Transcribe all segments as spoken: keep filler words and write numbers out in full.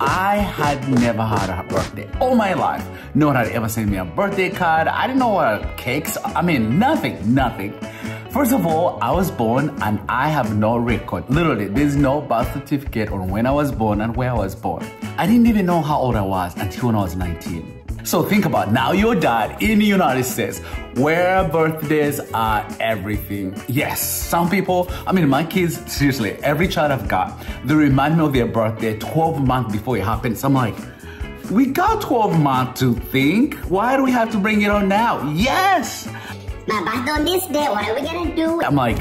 I had never had a birthday all my life. No one had ever sent me a birthday card. I didn't know what cakes, I mean, nothing, nothing. First of all, I was born and I have no record. Literally, there's no birth certificate on when I was born and where I was born. I didn't even know how old I was until when I was nineteen. So think about now your dad in the United States where birthdays are everything. Yes, some people, I mean my kids, seriously, every child I've got, they remind me of their birthday twelve months before it happens. So I'm like, we got twelve months to think. Why do we have to bring it on now? Yes! Now back on this day, what are we gonna do? I'm like,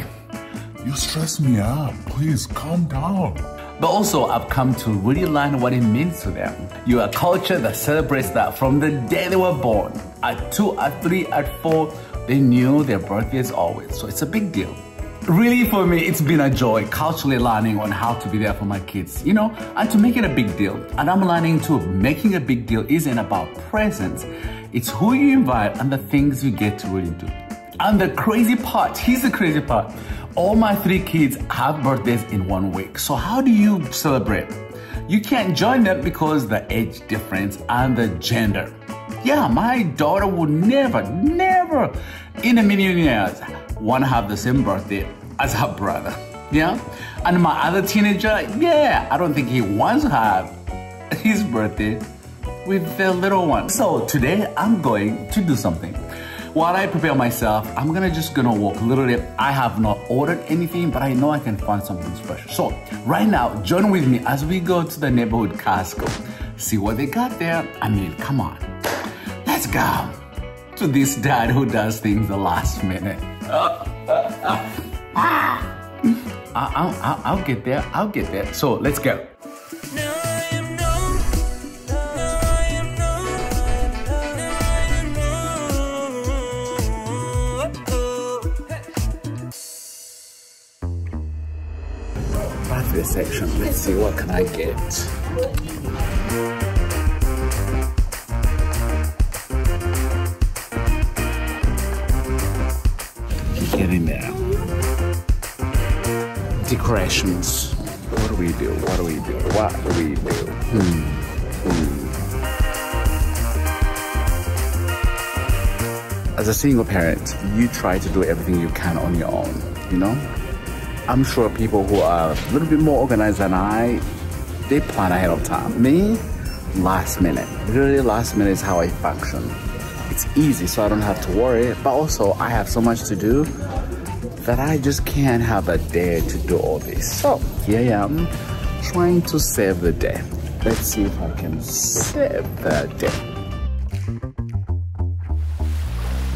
you stress me out, please calm down. But also, I've come to really learn what it means to them. You're a culture that celebrates that from the day they were born. At two, at three, at four, they knew their birthdays always. So it's a big deal. Really, for me, it's been a joy culturally learning on how to be there for my kids, you know, and to make it a big deal. And I'm learning too, making a big deal isn't about presents. It's who you invite and the things you get to really do. And the crazy part, here's the crazy part. All my three kids have birthdays in one week. So how do you celebrate? You can't join them because the age difference and the gender. Yeah, my daughter would never, never in a million years want to have the same birthday as her brother. Yeah? And my other teenager, yeah, I don't think he wants to have his birthday with the little one. So today I'm going to do something. While I prepare myself, I'm gonna just gonna walk. Literally, I have not ordered anything, but I know I can find something special. So right now, join with me as we go to the neighborhood Costco. See what they got there. I mean, come on. Let's go to this dad who does things the last minute. I'll, I'll, I'll get there, I'll get there. So let's go. Section. Let's see, what can I get? Get in there. Decorations. What do we do? What do we do? What do we do? Hmm. Hmm. As a single parent, you try to do everything you can on your own, you know? I'm sure people who are a little bit more organized than I, they plan ahead of time. Me, last minute. Really, last minute is how I function. It's easy, so I don't have to worry. But also, I have so much to do that I just can't have a day to do all this. So here I am, trying to save the day. Let's see if I can save the day.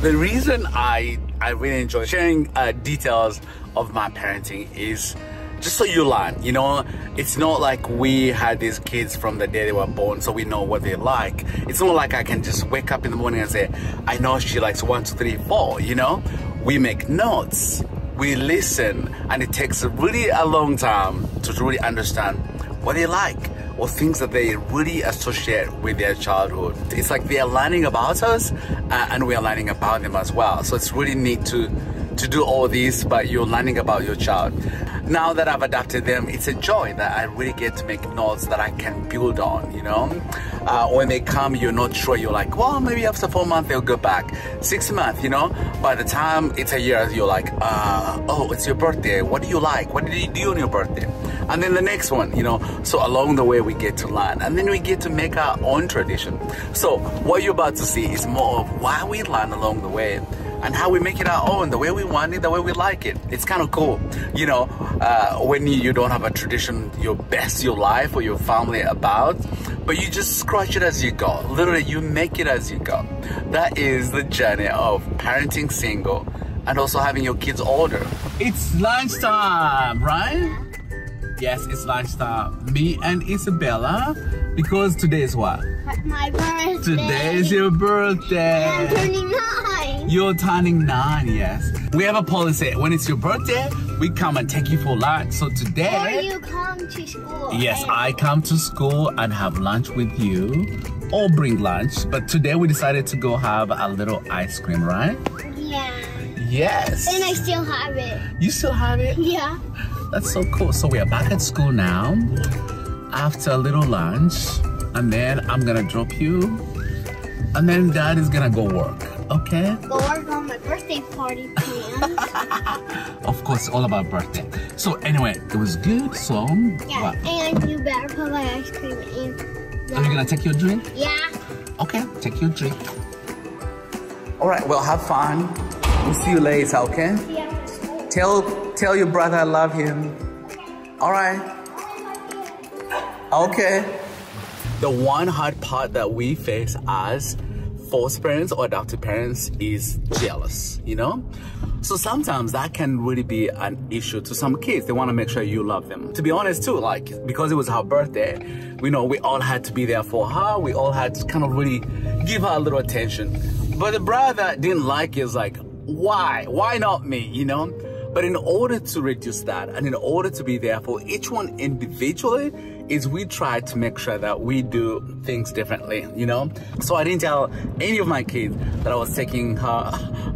The reason I, I really enjoy sharing uh, details of my parenting is just so you learn, you know, it's not like we had these kids from the day they were born, so we know what they like. It's not like I can just wake up in the morning and say, I know she likes one, two, three, four, you know? We make notes, we listen, and it takes really a long time to really understand what they like or things that they really associate with their childhood. It's like they are learning about us uh, and we are learning about them as well. So it's really neat to to do all this, but you're learning about your child. Now that I've adapted them, it's a joy that I really get to make notes that I can build on, you know? Uh, when they come, you're not sure, you're like, well, maybe after four months, they'll go back. Six months, you know? By the time it's a year, you're like, uh, oh, it's your birthday. What do you like? What did you do on your birthday? And then the next one, you know? So along the way, we get to learn. And then we get to make our own tradition. So what you're about to see is more of why we learn along the way and how we make it our own, the way we want it, the way we like it. It's kind of cool, you know, uh, when you, you don't have a tradition you base your life or your family about, but you just scratch it as you go. Literally, you make it as you go. That is the journey of parenting single and also having your kids older. It's lunchtime, right? Yes, it's lunchtime. Me and Isabella, because today is what? My birthday. Today is your birthday. I'm turning nine. You're turning nine, yes. We have a policy. When it's your birthday, we come and take you for lunch. So today... Or you come to school. Yes, I come to school and have lunch with you. Or bring lunch. But today we decided to go have a little ice cream, right? Yeah. Yes. And I still have it. You still have it? Yeah. That's so cool. So we are back at school now. after a little lunch, and then I'm gonna drop you, and then Dad is gonna go work, okay? Go work on my birthday party plans. Of course, all about birthday. So anyway, it was good, so... Yeah, what? And you better put my ice cream in. Are you gonna take your drink? Yeah. Okay, take your drink. All right, well, have fun. We'll see you later, okay? Yeah. Tell, tell your brother I love him. Okay. All right. Okay. The one hard part that we face as foster parents or adoptive parents is jealous, you know? So sometimes that can really be an issue to some kids. They want to make sure you love them. To be honest too, like, because it was her birthday, we know we all had to be there for her. We all had to kind of really give her a little attention. But the brother didn't like it. It's like, why? Why not me, you know? But in order to reduce that and in order to be there for each one individually, is we try to make sure that we do things differently, you know? So I didn't tell any of my kids that I was taking her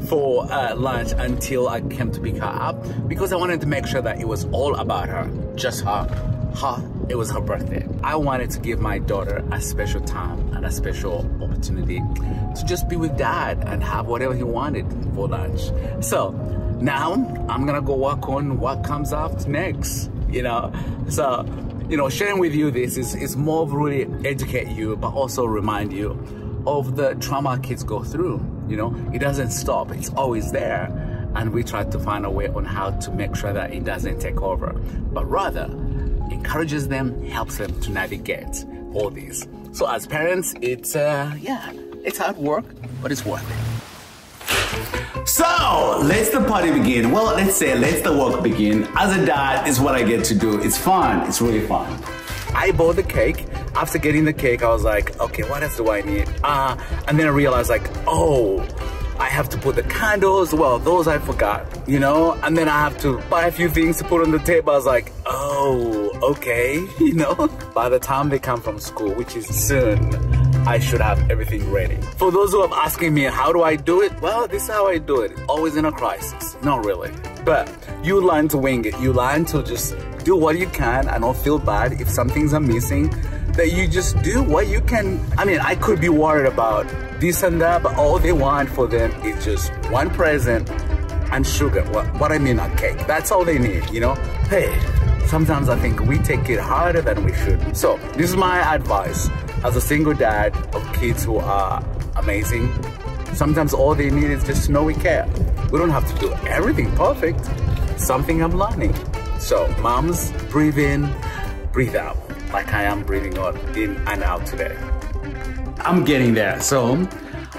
for uh, lunch until I came to pick her up, because I wanted to make sure that it was all about her, just her, her. It was her birthday. I wanted to give my daughter a special time and a special opportunity to just be with Dad and have whatever he wanted for lunch. So now I'm gonna go work on what comes up next, you know? So, you know, sharing with you this is, is more of really educate you, but also remind you of the trauma kids go through, you know? It doesn't stop, it's always there. And we try to find a way on how to make sure that it doesn't take over, but rather encourages them, helps them to navigate all these. So as parents, it's, uh, yeah, it's hard work, but it's worth it. So, let's the party begin. Well, let's say, let's the work begin. As a dad, it's what I get to do. It's fun, it's really fun. I bought the cake. After getting the cake, I was like, okay, what else do I need? Uh, and then I realized like, oh, I have to put the candles, well, those I forgot, you know? And then I have to buy a few things to put on the table. I was like, oh, okay, you know? By the time they come from school, which is soon, I should have everything ready. For those who are asking me, how do I do it? Well, this is how I do it. Always in a crisis, not really. But you learn to wing it. You learn to just do what you can and not feel bad if some things are missing, that you just do what you can. I mean, I could be worried about this and that, but all they want for them is just one present and sugar. Well, what I mean, a cake. That's all they need, you know? Hey, sometimes I think we take it harder than we should. So this is my advice as a single dad of kids who are amazing. Sometimes all they need is just to know we care. We don't have to do everything perfect. Something I'm learning. So moms, breathe in, breathe out, like I am breathing out in and out today. I'm getting there. So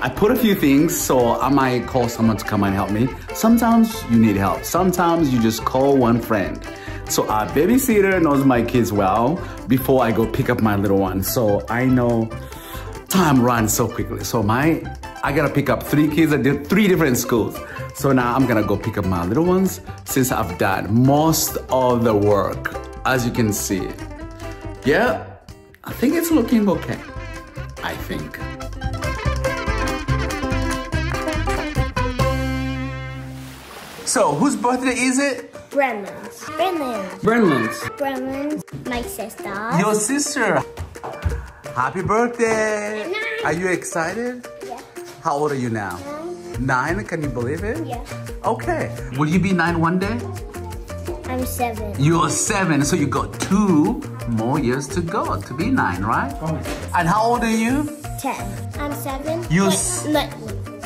I put a few things, so I might call someone to come and help me. Sometimes you need help. Sometimes you just call one friend. So our babysitter knows my kids well before I go pick up my little one. So I know time runs so quickly. So my, I gotta pick up three kids at three different schools. So now I'm gonna go pick up my little ones since I've done most of the work, as you can see. Yeah, I think it's looking okay, I think. So, whose birthday is it? Bremlins. Bremlins. Bremlins. Bremlins. My sister. Your sister. Happy birthday. Nine. Are you excited? Yeah. How old are you now? Nine. Nine, can you believe it? Yeah. Okay. Will you be nine one day? I'm seven. You're seven, so you got two more years to go to be nine, right? Oh. And how old are you? Ten. I'm seven. You're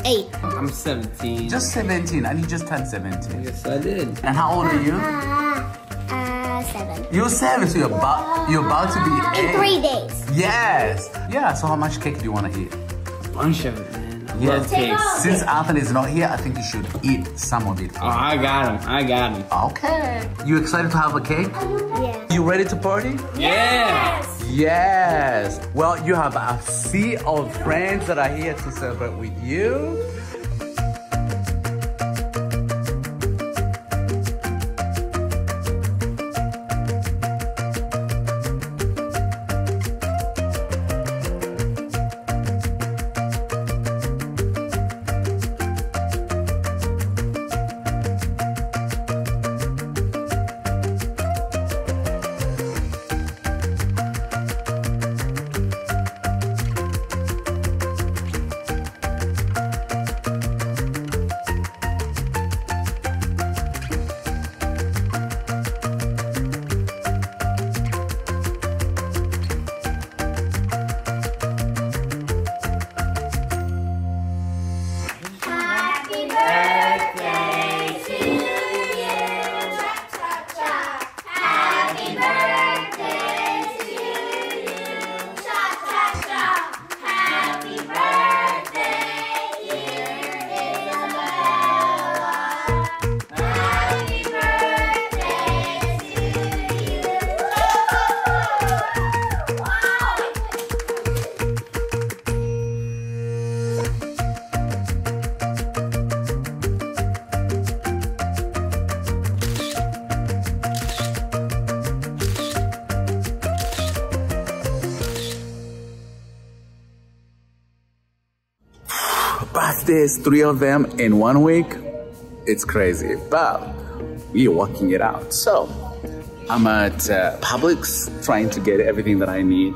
eight. I'm seventeen. Just seventeen, and you just turned seventeen. Yes, I did. And how old are you? Uh, uh, seven. You're seven, so you're about you're about to be eight. In three days. Yes. Yeah. So how much cake do you want to eat? A bunch of it. Yes. Cakes. Since Anthony's not here, I think you should eat some of it. Oh, I got him. I got him. Okay. You excited to have a cake? Yeah. You ready to party? Yes. Yes. Well, you have a sea of friends that are here to celebrate with you. if there's three of them in one week, it's crazy, but we're working it out. So I'm at uh, Publix trying to get everything that I need.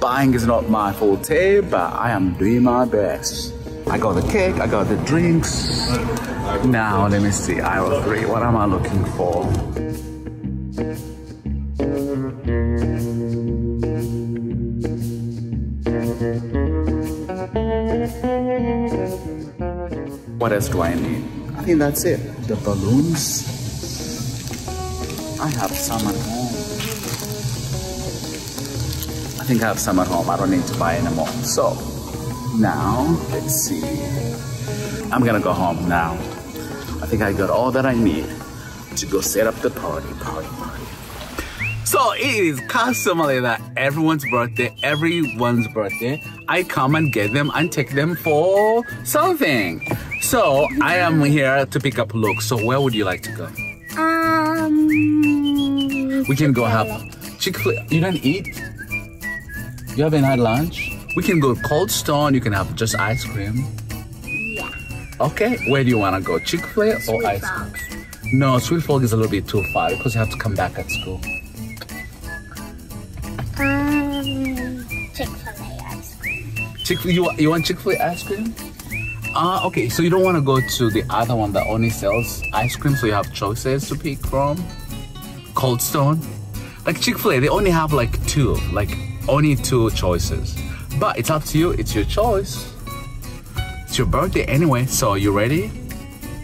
Buying is not my forte, but I am doing my best. I got the cake, I got the drinks. Now let me see, aisle three, what am I looking for? What else do I need? I think that's it. The balloons. I have some at home. I think I have some at home. I don't need to buy any more. So now let's see. I'm gonna go home now. I think I got all that I need to go set up the party, party, party. So it is customary that everyone's birthday, everyone's birthday, I come and get them and take them for something. So I am here to pick up Luke. So where would you like to go? Um. We can go have Chick-fil-A. You don't eat? You haven't had lunch? We can go to Coldstone. You can have just ice cream. Yeah. Okay. Where do you want to go? Chick-fil-A or ice cream? No, Sweet Folk is a little bit too far because you have to come back at school. Um, Chick-fil-A ice cream. Chick you, you want Chick-fil-A ice cream? Ah, uh, okay, so you don't want to go to the other one that only sells ice cream, so you have choices to pick from? Coldstone? Like Chick-fil-A, they only have like two, like only two choices. But it's up to you, it's your choice. It's your birthday anyway, so you ready?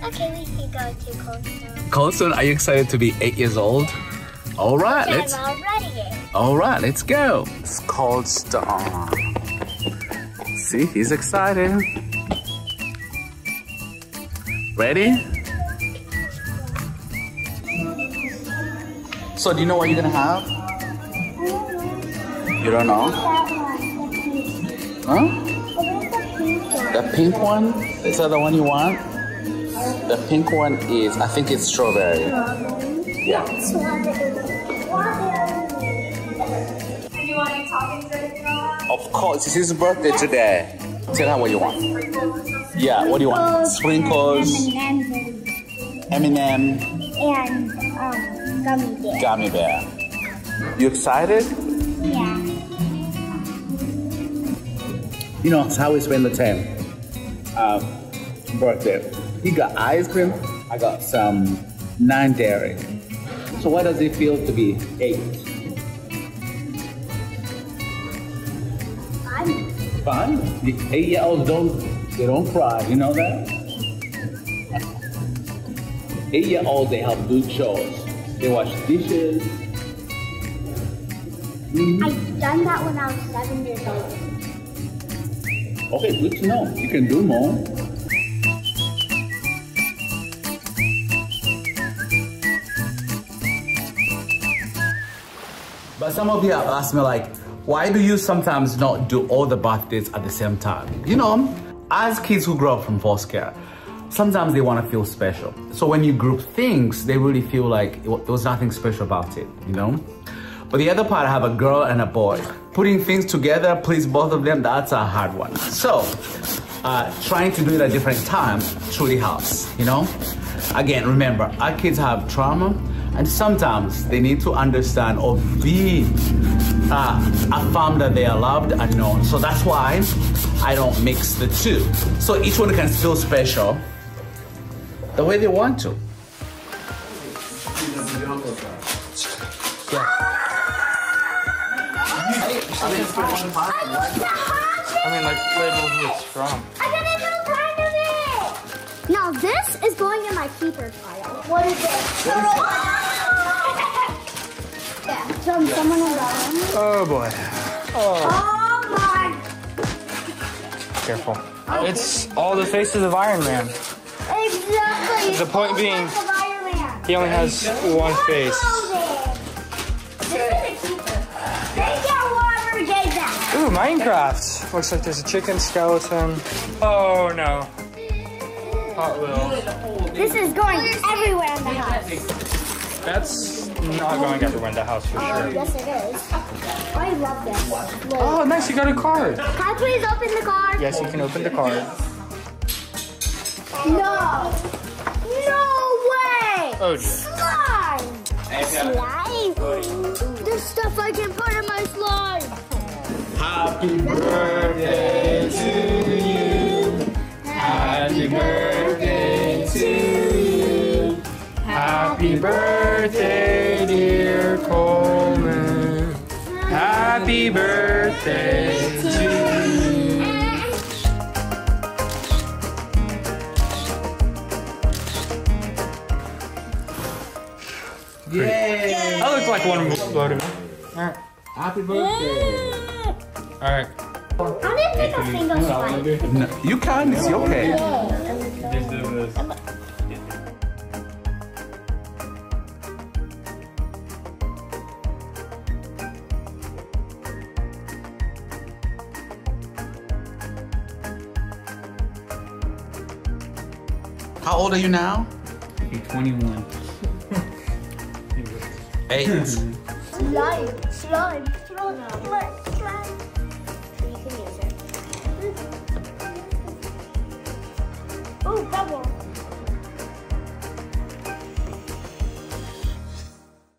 Okay, we can go to Coldstone. Coldstone, are you excited to be eight years old? All right, okay, let's... I'm already. All right, let's go. It's Coldstone. See, he's excited. Ready? So, do you know what you're gonna have? You don't know? Huh? The pink one? Is that the one you want? The pink one is, I think it's strawberry. Yeah. You want any toppings or anything like that? Of course, it's his birthday today. Tell her what you want. Yeah, what do you want? Sprinkles, M and M, and um, gummy bear. Gummy bear. You excited? Yeah. You know, it's how we spend the time. Uh, birthday. He got ice cream. I got some non dairy. So, what does it feel to be eight? Fun. The eight-year-olds don't, they don't cry, you know that? Eight-year-olds, they help do chores. They wash dishes. Mm-hmm. I've done that when I was seven years old. Okay, good to know. You can do more. But some of you have asked me like, why do you sometimes not do all the birthdays at the same time? You know, as kids who grow up from foster care, sometimes they want to feel special. So when you group things, they really feel like there was nothing special about it, you know? But the other part, I have a girl and a boy. Putting things together, please both of them, that's a hard one. So, uh, trying to do it at different times truly helps, you know? Again, remember, our kids have trauma, and sometimes they need to understand or be uh, affirmed that they are loved and known. So that's why I don't mix the two. So each one can feel special the way they want to. I mean, it's I mean, like, label who it's from. Now this is going in my keeper file. What is this? Yeah, tell me someone alone. Oh boy. Oh, oh my. Careful. Oh, it's okay. All the faces of Iron Man. Exactly. The point all being, he only has one face. Okay. Take out water, get that. Ooh, Minecraft. Looks like there's a chicken skeleton. Oh no. Hot Wheels. This is going everywhere in the house. That's not going everywhere in the house for uh, sure. Yes, it is. I love this. Look. Oh, nice. You got a card. Can I please open the card? Yes, you can open the card. No! No way! Oh, dear. Slime! Slime? There's stuff I can put in my slime. Happy birthday to you. Happy birthday to you. Happy birthday, dear Colman. Happy birthday to you. Pretty. Yay! I look like one of them exploded. Alright. Happy birthday. Alright. I didn't pick a single slime. No, you can, it's your head. Just do this. How old are you now? I'm twenty-one. Eight. Slime, slime, slime, slime, slime. You can use it. Oh, bubble.